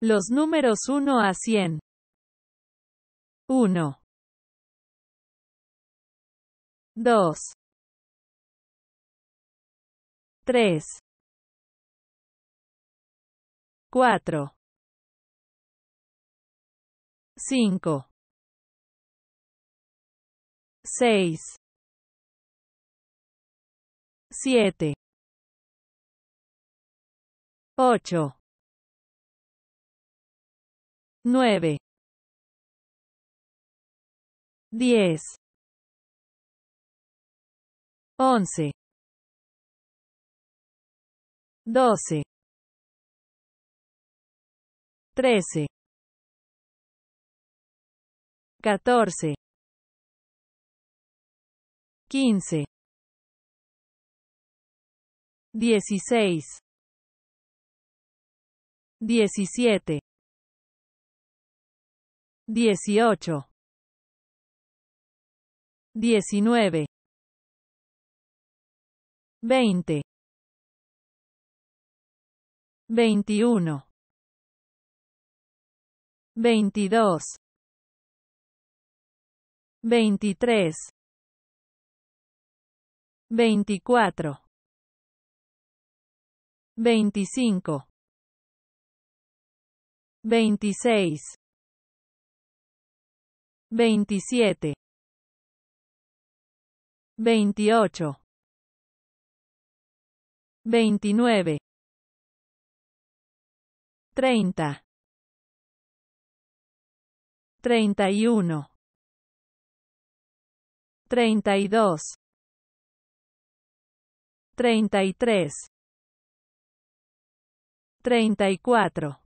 Los números 1 a 100. 1, 2, 3, 4, 5, 6, 7, 8, 9, 10, 11, 12, 13, 14, 15, 16, 17, 18, 19, 20, 21, 22, 23, 24, 25, 26, 27, 28, 29, 30, 31, 32, 33, 34,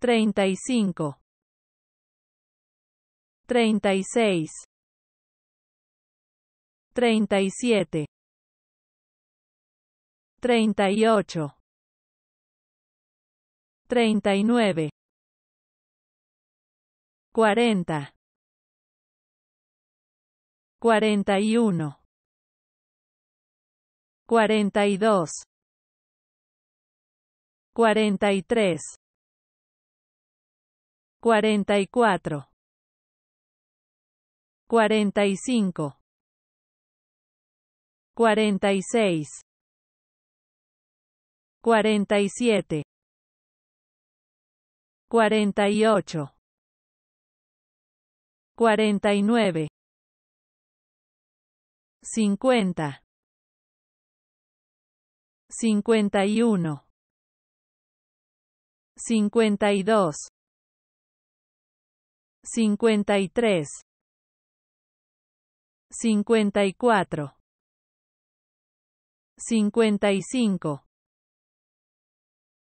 35, 36, 37, 38, 39, 40, 41, 42, 43, 44, 45, 46, 47, 48, 49, 50, 51, 52, 53, 54, 55,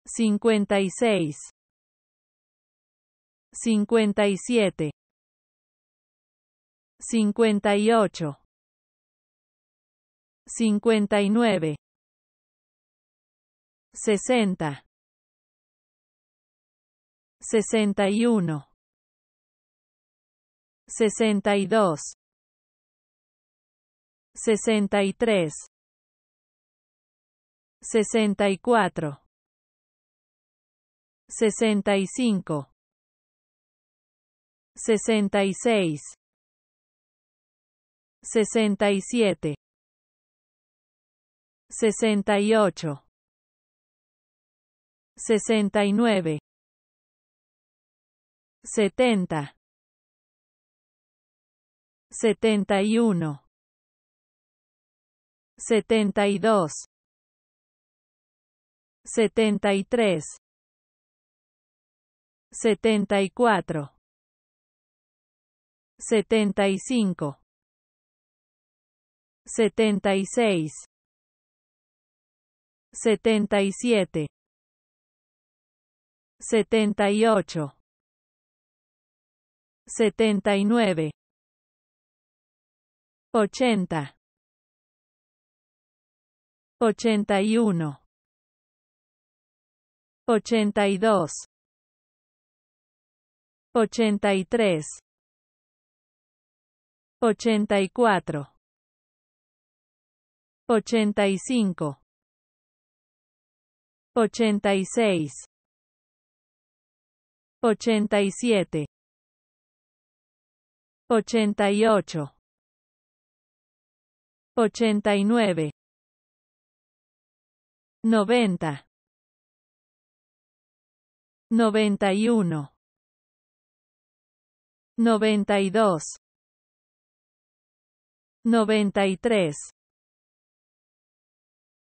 56, 57, 58, 59, 60, 61, 62, 63, 64, 65, 66, 67, 68, 69, 70, 71, 72, 73, 74, 75, 76, 77, 78, 79, 80, 81, 82, 83, 84, 85, 86, 87, 88, 89, 90, 91, 92, 93,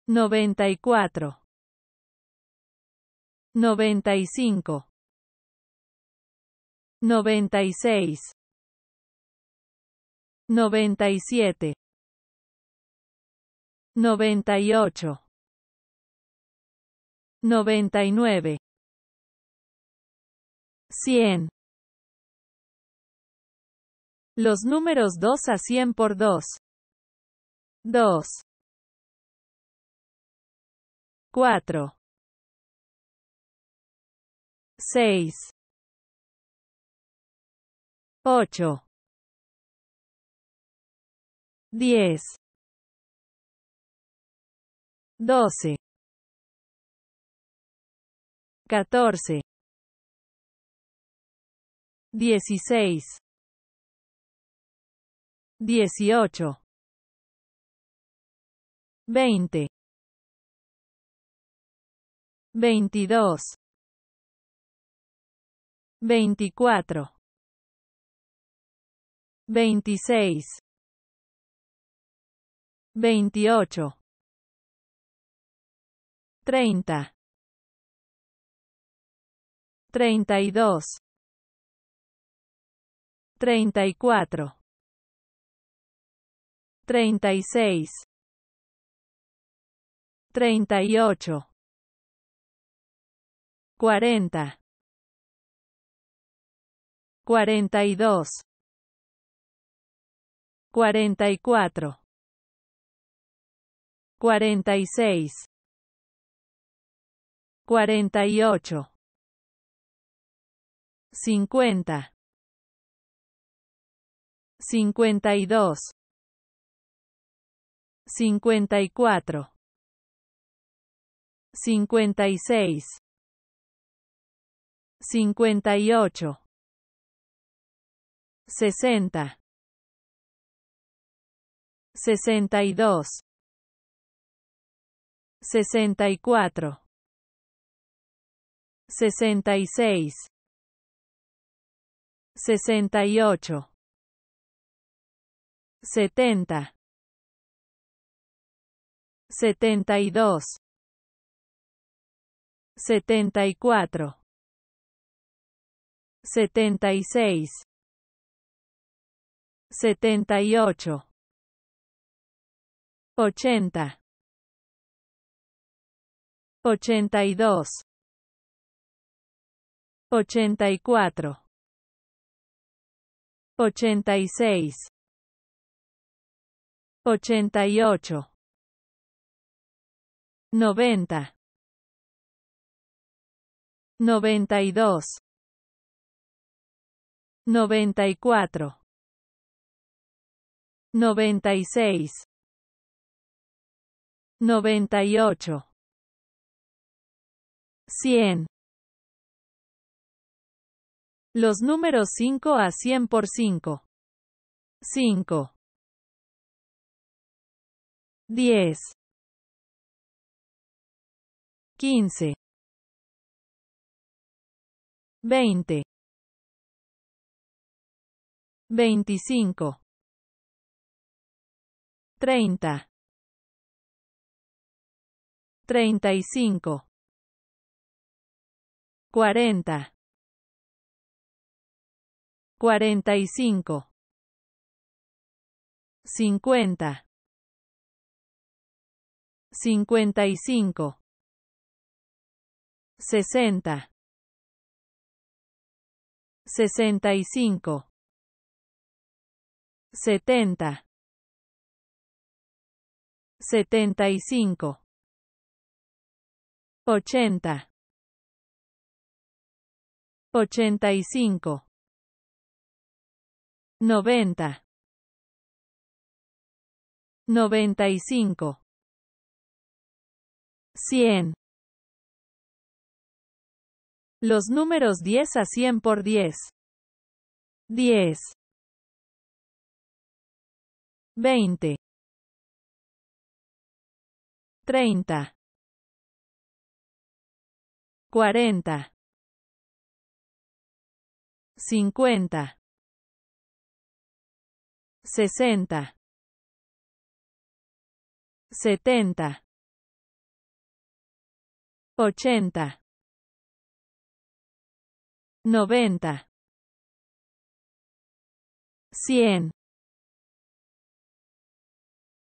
94, 95, 96, 97, 98, 99, 100. Los números 2 a 100 por 2. 2, 4, 6, 8, 10, 12, 14, 16, 18, 20, 22, 24, 26, 28, 30, 32, 34, 36, 38, 40, 42, 44, 46, 48, 50, 52, 54, 56, 58, 60, 62, 64, 66, 68, 70, 72, 74, 76, 78, 80, 82, 84, 86, 88, 90, 92, 94, 96, 98, 100. Los números 5 a 100 por 5. 5, 10, 15, 20, 25, 30, 35, 40, 45, 50, 55, 60, 65, 70, 75, 80, 85, 90, 95, 100. Los números 10 a 100 por 10. 10. 20. 30. 40. 50. 60. 70. 80. 90. 100.